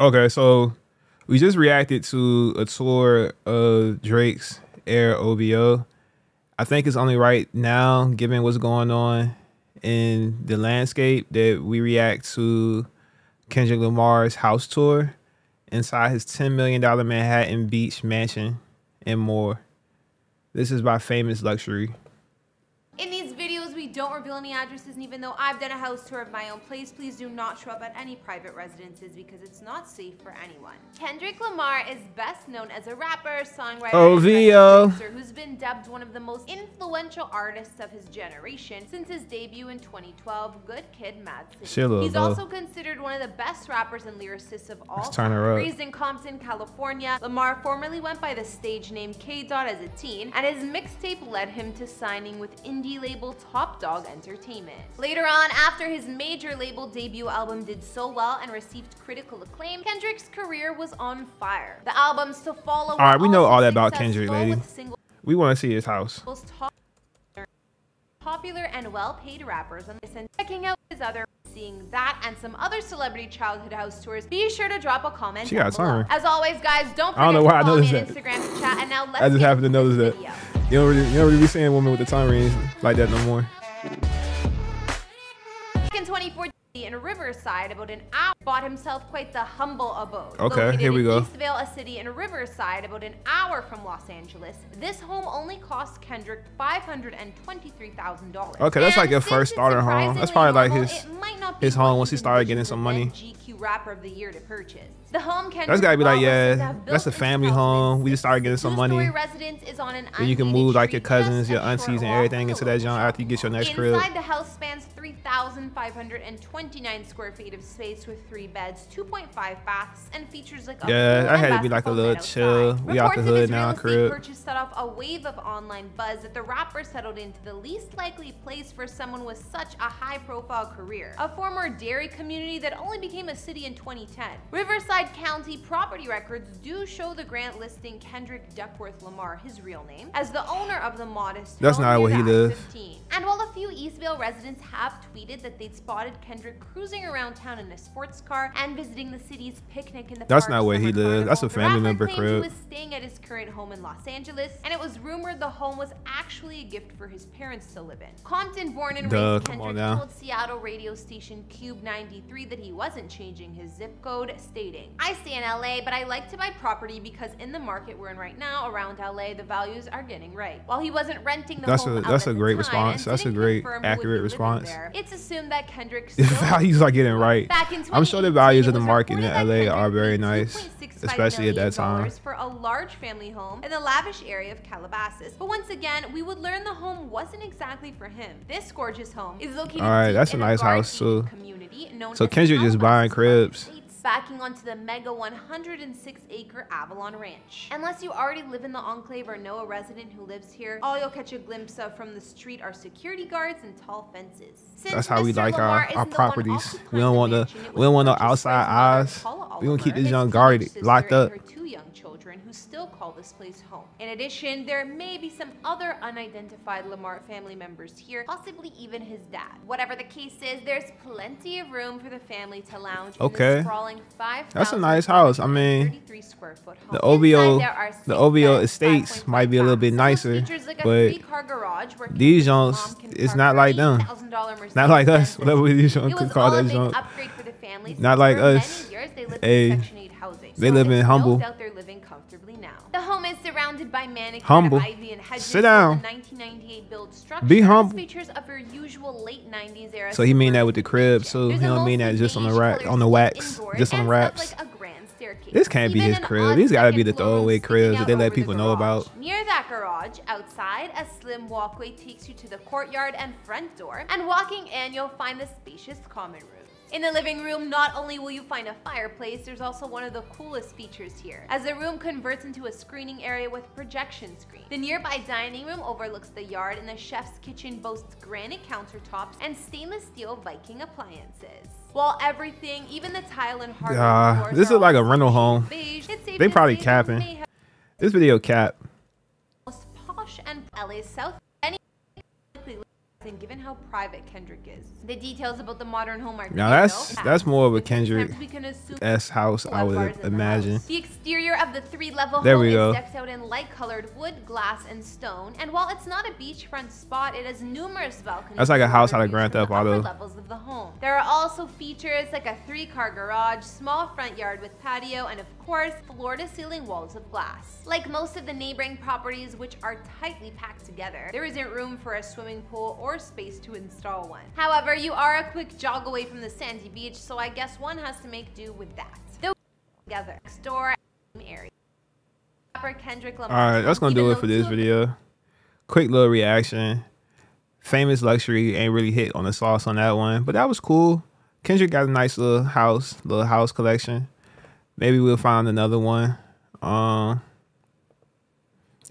Okay, so we just reacted to a tour of Drake's Air OVO. I think it's only right now, given what's going on in the landscape, that we react to Kendrick Lamar's house tour inside his $10 million Manhattan Beach mansion and more. This is by Famous Luxury. In these videos, we don't reveal any addresses, and even though I've done a house tour of my own place, please do not show up at any private residences because it's not safe for anyone. Kendrick Lamar is best known as a rapper, songwriter, and producer who's been dubbed one of the most influential artists of his generation since his debut in 2012, Good Kid, M.A.A.D City. He's also considered one of the best rappers and lyricists of all time. Raised in Compton, California, Lamar formerly went by the stage name K-Dot as a teen, and his mixtape led him to signing with indie label Top Dog Entertainment. Later on, after his major label debut album did so well and received critical acclaim, Kendrick's career was on fire. The albums to follow. All right, we know all that about Kendrick, lady. We want to see his house. Popular and well-paid rappers on this and checking out his other. Seeing that and some other celebrity childhood house tours, be sure to drop a comment down below. As always, guys, don't forget to follow me on Instagram to chat. And now let's I just happened to notice that. You don't really be seeing women with the time rings like that no more. Back in 2014 in Riverside, about an hour, bought himself quite the humble abode. Okay, here we go. Eastvale, a city in Riverside, about an hour from Los Angeles. This home only cost Kendrick $523,000. Okay, that's like your first starter home. That's probably like his home once he started getting some money. GQ Rapper of the Year to purchase. The home Kendrick that's gotta be like, yeah, that's a family home. We just started getting some money. Residence is on an you can move like your cousins, your aunties, and everything into that joint after you get your next crib. Inside the house spans 3,529 square feet of space with 3 beds, 2.5 baths, and features like a I had to be like a little chill. We out the hood now, crib. Purchase set off a wave of online buzz that the rapper settled into the least likely place for someone with such a high-profile career. A former dairy community that only became a city in 2010. Riverside County property records do show the grant listing Kendrick Duckworth Lamar, his real name, as the owner of the modest. That's not where he lives. And while a few Eastvale residents have tweeted that they'd spotted Kendrick cruising around town in a sports car and visiting the city's picnic in the park. That's not where he lives. That's a family member crib. He was staying at his current home in Los Angeles, and it was rumored the home was actually a gift for his parents to live in. Compton-born and raised Kendrick told Seattle radio station Cube 93 that he wasn't changing his zip code, stating, "I stay in LA, but I like to buy property because in the market we're in right now around LA, the values are getting right." While he wasn't renting the home out at the time, that's a great response. That's a great, accurate response. It's assumed that Kendrick's values are getting right. I'm sure the values of the market in LA are very nice, especially at that time. For a large family home in the lavish area of Calabasas. But once again, we would learn the home wasn't exactly for him. This gorgeous home is located in a nice house too. So Kendrick just buying cribs. Backing onto the mega 106-acre Avalon Ranch. Unless you already live in the enclave or know a resident who lives here, all you'll catch a glimpse of from the street are security guards and tall fences. Since that's how we like our properties. We don't want no outside eyes. We gonna keep this young guard locked up. Her 2 young children who still call this place home. In addition, there may be some other unidentified Lamar family members here, possibly even his dad. Whatever the case is, there's plenty of room for the family to lounge. Okay. That's a nice house. I mean, the OVO estates might be a little bit nicer, but these joints, it's not like them. Not like us. Whatever these joints could call that joint. Not like us. They live in humble. The home is surrounded by mannequin ivy and hedges. Sit down. The 1998 build structure. Be humble. Features of your usual late 90s era. So he mean that with the crib, so he don't mean that just on the rack, on the wax, just on the wraps. This can't be his crib. These gotta be the throwaway cribs that they let people know about. Near that garage, outside, a slim walkway takes you to the courtyard and front door. And walking in, you'll find the spacious common room. In the living room, not only will you find a fireplace, there's also one of the coolest features here, as the room converts into a screening area with projection screen. The nearby dining room overlooks the yard, and the chef's kitchen boasts granite countertops and stainless steel Viking appliances. While everything, even the tile and hardwood floors, this is like a rental home. They probably capping. This video cap. Most posh and LA South. and given how private Kendrick is. The details about the modern home are now that's more of a Kendrick-esque house, I would imagine. The exterior of the three-level home is decked out in light-colored wood, glass, and stone. And while it's not a beachfront spot, it has numerous balconies. That's like a house out of Grand Theft Auto. Levels of the home. There are also features like a three-car garage, small front yard with patio, and of course, floor-to-ceiling walls of glass. Like most of the neighboring properties, which are tightly packed together, there isn't room for a swimming pool or space to install one. However, you are a quick jog away from the sandy beach, so I guess one has to make do with that. Though together, next door area. Kendrick Lamar. All right, that's gonna do it for this video. Quick little reaction. Famous Luxury ain't really hit on the sauce on that one, but that was cool. Kendrick got a nice little house collection. Maybe we'll find another one.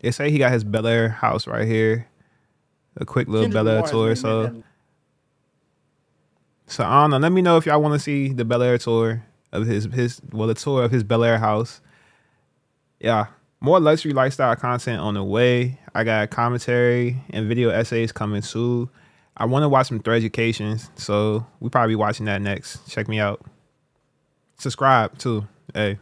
It say he got his Bel Air house right here. A quick little Bel Air tour. So I don't know. Let me know if y'all want to see the Bel Air tour of the tour of his Bel Air house. Yeah. More luxury lifestyle content on the way. I got commentary and video essays coming soon. I want to watch some Threaducations, so we'll probably be watching that next. Check me out. Subscribe, too. Hey.